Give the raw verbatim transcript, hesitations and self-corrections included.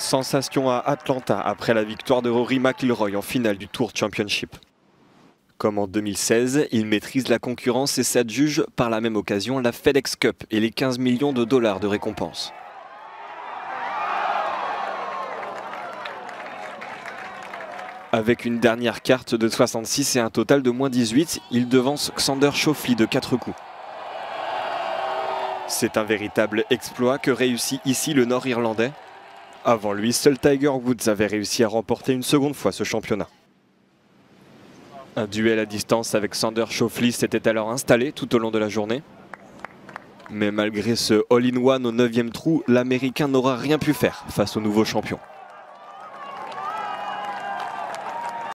Sensation à Atlanta après la victoire de Rory McIlroy en finale du Tour Championship. Comme en deux mille seize, il maîtrise la concurrence et s'adjuge par la même occasion la FedEx Cup et les quinze millions de dollars de récompense. Avec une dernière carte de soixante-six et un total de moins dix-huit, il devance Xander Schauffele de quatre coups. C'est un véritable exploit que réussit ici le Nord-Irlandais. Avant lui, seul Tiger Woods avait réussi à remporter une seconde fois ce championnat. Un duel à distance avec Xander Schauffele s'était alors installé tout au long de la journée. Mais malgré ce all-in-one au neuvième trou, l'Américain n'aura rien pu faire face au nouveau champion.